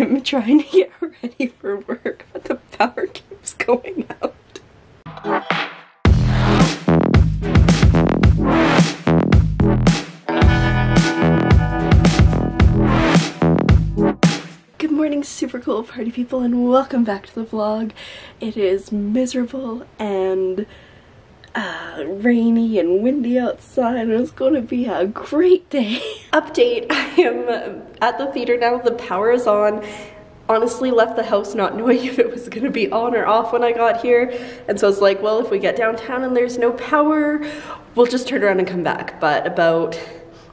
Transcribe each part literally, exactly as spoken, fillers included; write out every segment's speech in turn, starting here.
I'm trying to get ready for work, but the power keeps going out. Super cool party people, and welcome back to the vlog. It is miserable and uh, rainy and windy outside, and it's gonna be a great day. Update, I am at the theater now. The power is on. Honestly, left the house not knowing if it was gonna be on or off when I got here, and so I was like, well, if we get downtown and there's no power, we'll just turn around and come back. But about,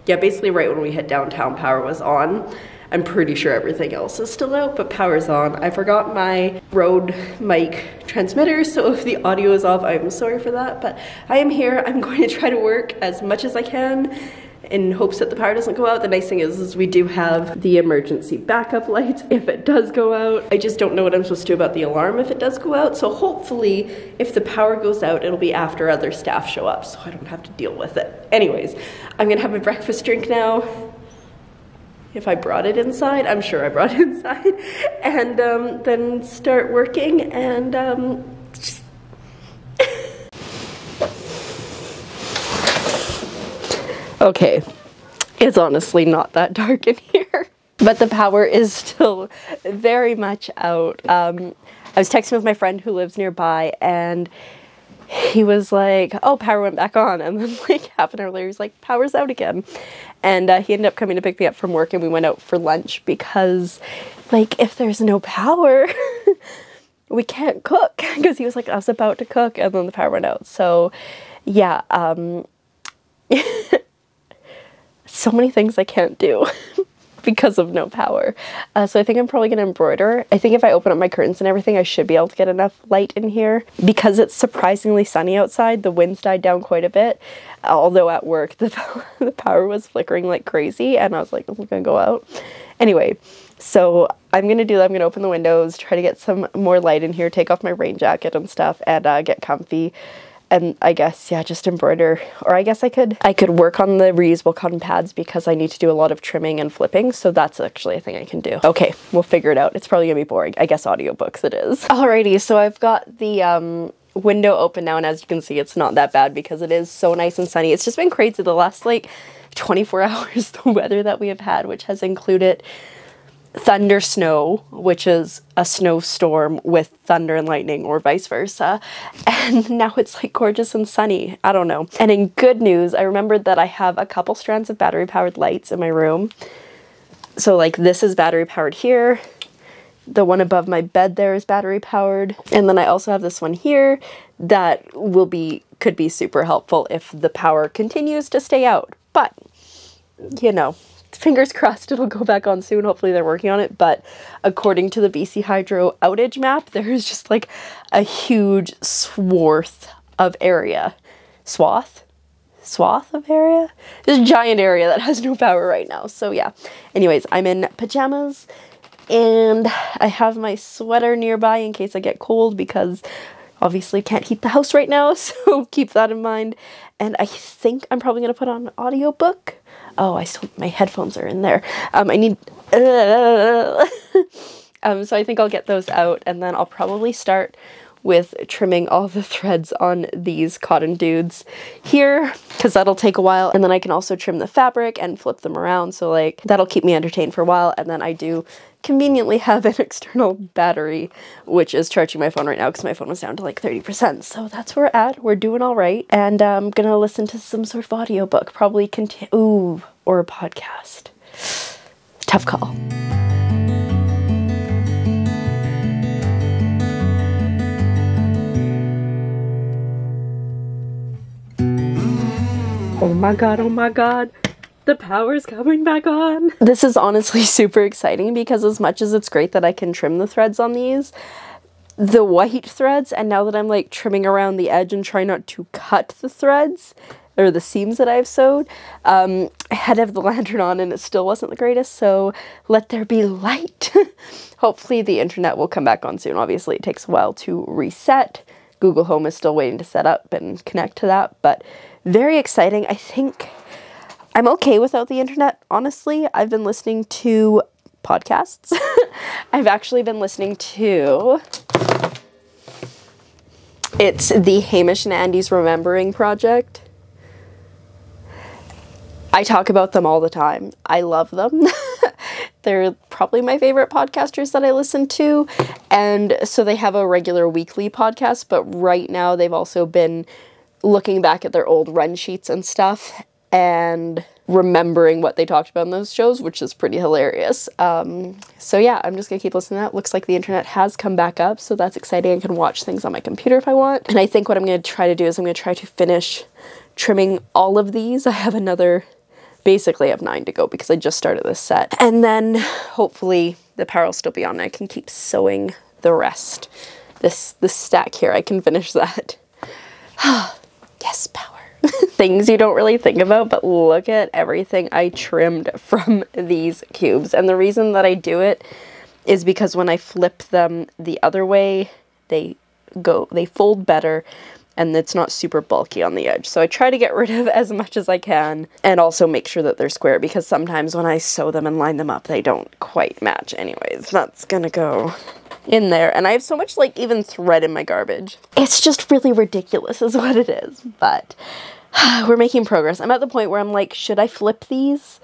yeah, basically right when we hit downtown, power was on. I'm pretty sure everything else is still out, but power's on. I forgot my Rode mic transmitter, so if the audio is off, I'm sorry for that, but I am here. I'm going to try to work as much as I can in hopes that the power doesn't go out. The nice thing is, is we do have the emergency backup lights if it does go out. I just don't know what I'm supposed to do about the alarm if it does go out, so hopefully if the power goes out, it'll be after other staff show up, so I don't have to deal with it. Anyways, I'm gonna have my breakfast drink now. If I brought it inside, I'm sure I brought it inside, and um, then start working, and um, just okay, it's honestly not that dark in here, but the power is still very much out. Um, I was texting with my friend who lives nearby, and he was like, oh, power went back on, and then like half an hour later he's like, power's out again. And uh, he ended up coming to pick me up from work, and we went out for lunch because like if there's no power we can't cook, because he was like, I was about to cook and then the power went out. So yeah, um so many things I can't do because of no power. Uh, so I think I'm probably gonna embroider. I think if I open up my curtains and everything, I should be able to get enough light in here. Because it's surprisingly sunny outside, the wind's died down quite a bit. Although at work, the, the power was flickering like crazy, and I was like, is it gonna go out? Anyway, so I'm gonna do that. I'm gonna open the windows, try to get some more light in here, take off my rain jacket and stuff, and uh, get comfy. And I guess, yeah, just embroider. Or I guess I could I could work on the reusable cotton pads because I need to do a lot of trimming and flipping, so that's actually a thing I can do. Okay, we'll figure it out. It's probably gonna be boring. I guess audiobooks it is. Alrighty, so I've got the um, window open now, and as you can see, it's not that bad because it is so nice and sunny. It's just been crazy the last, like, twenty-four hours, the weather that we have had, which has included thunder snow, which is a snowstorm with thunder and lightning, or vice versa, and now it's like gorgeous and sunny. I don't know. And in good news, I remembered that I have a couple strands of battery powered lights in my room. So like this is battery powered here, the one above my bed there is battery powered, and then I also have this one here that will be could be super helpful if the power continues to stay out. But you know, fingers crossed it'll go back on soon. Hopefully they're working on it, but according to the B C Hydro outage map, there is just like a huge swath of area. Swath? Swath of area? There's a giant area that has no power right now, so yeah. Anyways, I'm in pajamas, and I have my sweater nearby in case I get cold, because obviously can't heat the house right now, so keep that in mind. And I think I'm probably going to put on an audiobook. Oh, I still, my headphones are in there. Um, I need, uh, um, so I think I'll get those out, and then I'll probably start with trimming all the threads on these cotton dudes here, because that'll take a while, and then I can also trim the fabric and flip them around, so like that'll keep me entertained for a while. And then I do conveniently have an external battery which is charging my phone right now, because my phone was down to like thirty percent, so that's where we're at. We're doing all right, and I'm gonna listen to some sort of audiobook, probably conti- ooh, or a podcast. Tough call. Oh my god, oh my god, the power's coming back on. This is honestly super exciting, because as much as it's great that I can trim the threads on these, the white threads, and now that I'm like trimming around the edge and trying not to cut the threads, or the seams that I've sewed, um, I had to have the lantern on and it still wasn't the greatest, so let there be light. Hopefully the internet will come back on soon. Obviously it takes a while to reset. Google Home is still waiting to set up and connect to that, but very exciting. I think I'm okay without the internet, honestly. I've been listening to podcasts I've actually been listening to, it's the Hamish and Andy's Remembering Project. I talk about them all the time. I love them. They're probably my favorite podcasters that I listen to. And so they have a regular weekly podcast, but right now they've also been looking back at their old run sheets and stuff and remembering what they talked about in those shows, which is pretty hilarious. Um, so yeah, I'm just gonna keep listening to that. Looks like the internet has come back up, so that's exciting. I can watch things on my computer if I want. And I think what I'm gonna try to do is I'm gonna try to finish trimming all of these. I have another... Basically, I have nine to go because I just started this set. And then hopefully the power will still be on and I can keep sewing the rest. This, this stack here, I can finish that. Yes, power. Things you don't really think about, but look at everything I trimmed from these cubes. And the reason that I do it is because when I flip them the other way, they go, they fold better. And it's not super bulky on the edge. So I try to get rid of as much as I can and also make sure that they're square because sometimes when I sew them and line them up, they don't quite match anyways. That's gonna go in there. And I have so much like even thread in my garbage. It's just really ridiculous is what it is, but we're making progress. I'm at the point where I'm like, should I flip these?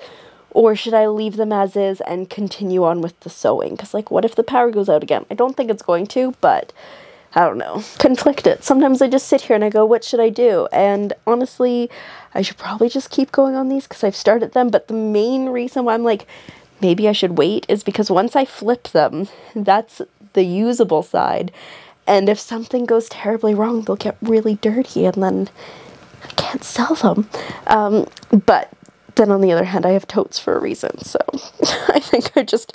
Or should I leave them as is and continue on with the sewing? Because like, what if the power goes out again? I don't think it's going to, but I don't know, conflicted. Sometimes I just sit here and I go, what should I do? And honestly, I should probably just keep going on these because I've started them. But the main reason why I'm like, maybe I should wait is because once I flip them, that's the usable side. And if something goes terribly wrong, they'll get really dirty and then I can't sell them. Um, but then on the other hand, I have totes for a reason. So I think I just...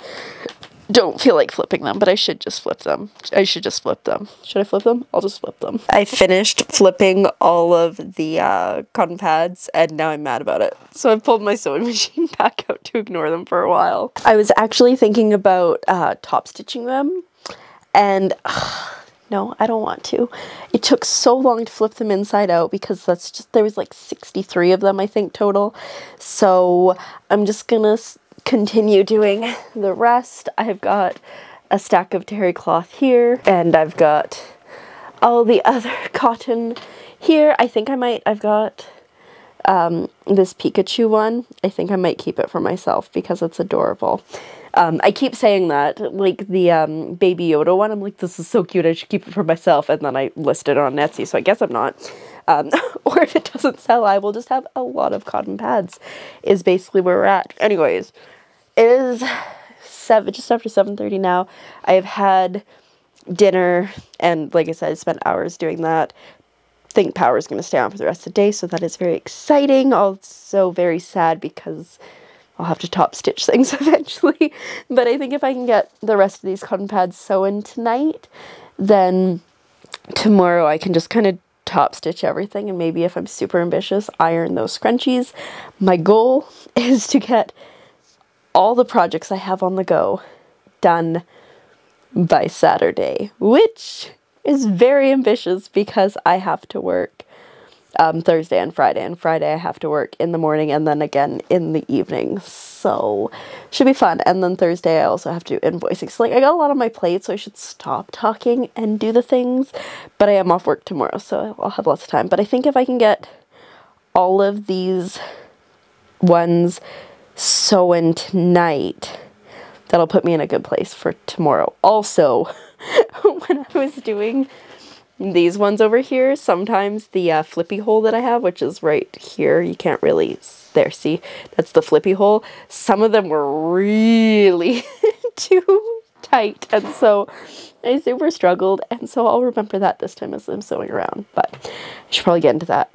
don't feel like flipping them, but I should just flip them. I should just flip them. Should I flip them? I'll just flip them. I finished flipping all of the uh, cotton pads and now I'm mad about it. So I pulled my sewing machine back out to ignore them for a while. I was actually thinking about uh, top stitching them and uh, no, I don't want to. It took so long to flip them inside out because that's just, there was like sixty-three of them I think total. So I'm just gonna continue doing the rest. I've got a stack of terry cloth here and I've got all the other cotton here. I think I might, I've got um, this Pikachu one. I think I might keep it for myself because it's adorable. Um, I keep saying that, like the um, Baby Yoda one, I'm like, this is so cute, I should keep it for myself. And then I list it on Etsy, so I guess I'm not. Um, or if it doesn't sell, I will just have a lot of cotton pads, is basically where we're at. Anyways, it is seven, just after seven thirty now. I have had dinner, and like I said, I spent hours doing that. Think power is going to stay on for the rest of the day, so that is very exciting. Also very sad because... I'll have to top stitch things eventually, but I think if I can get the rest of these cotton pads sewn tonight, then tomorrow I can just kind of top stitch everything and maybe if I'm super ambitious, iron those scrunchies. My goal is to get all the projects I have on the go done by Saturday, which is very ambitious because I have to work Um, Thursday and Friday, and Friday I have to work in the morning and then again in the evening, so should be fun. And then Thursday I also have to do invoicing, so like I got a lot on my plate, so I should stop talking and do the things, but I am off work tomorrow, so I'll have lots of time. But I think if I can get all of these ones sewn tonight, that'll put me in a good place for tomorrow. Also, when I was doing these ones over here, sometimes the uh, flippy hole that I have, which is right here, you can't really, there, see, that's the flippy hole. Some of them were really too tight, and so I super struggled, and so I'll remember that this time as I'm sewing around, but I should probably get into that,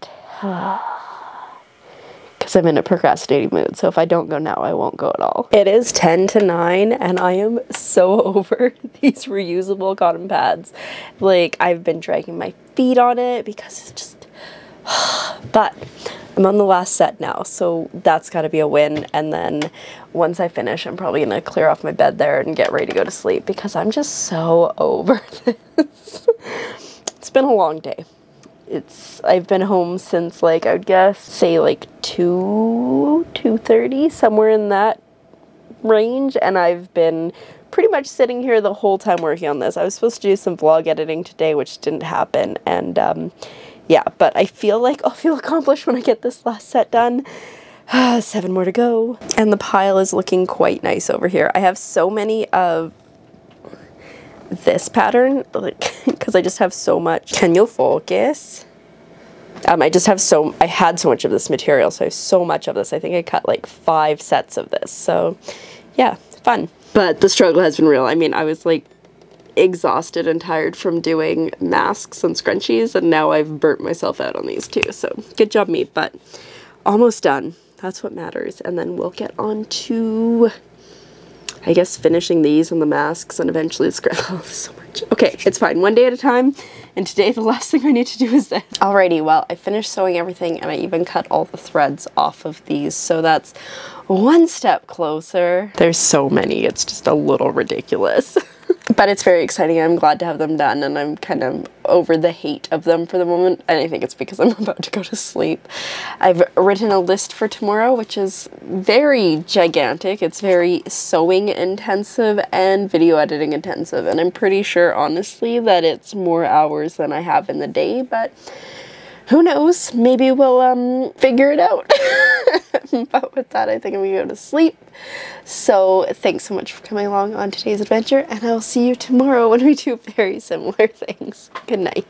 because I'm in a procrastinating mood, so if I don't go now, I won't go at all. It is ten to nine, and I am so over these reusable cotton pads. Like, I've been dragging my feet on it because it's just... But I'm on the last set now, so that's gotta be a win. And then once I finish, I'm probably gonna clear off my bed there and get ready to go to sleep because I'm just so over this. It's been a long day. It's, I've been home since like, I would guess, say like two, two thirty, somewhere in that range. And I've been pretty much sitting here the whole time working on this. I was supposed to do some vlog editing today, which didn't happen, and um, yeah, but I feel like I'll feel accomplished when I get this last set done. Seven more to go. And the pile is looking quite nice over here. I have so many of this pattern, like, because I just have so much. Can you focus? Um, I just have so, I had so much of this material, so I have so much of this. I think I cut like five sets of this, so yeah, fun. But the struggle has been real. I mean, I was like exhausted and tired from doing masks and scrunchies, and now I've burnt myself out on these too, so good job me, but almost done. That's what matters, and then we'll get on to, I guess, finishing these and the masks and eventually the scrunchies. Oh, so much. Okay, it's fine. One day at a time, and today the last thing I need to do is this. Alrighty, well, I finished sewing everything, and I even cut all the threads off of these, so that's one step closer. There's so many, it's just a little ridiculous. But it's very exciting. I'm glad to have them done, and I'm kind of over the hate of them for the moment, and I think it's because I'm about to go to sleep. I've written a list for tomorrow, which is very gigantic. It's very sewing intensive and video editing intensive, and I'm pretty sure, honestly, that it's more hours than I have in the day, but who knows? Maybe we'll um, figure it out. But with that, I think I'm gonna go to sleep. So thanks so much for coming along on today's adventure, and I'll see you tomorrow when we do very similar things. Good night.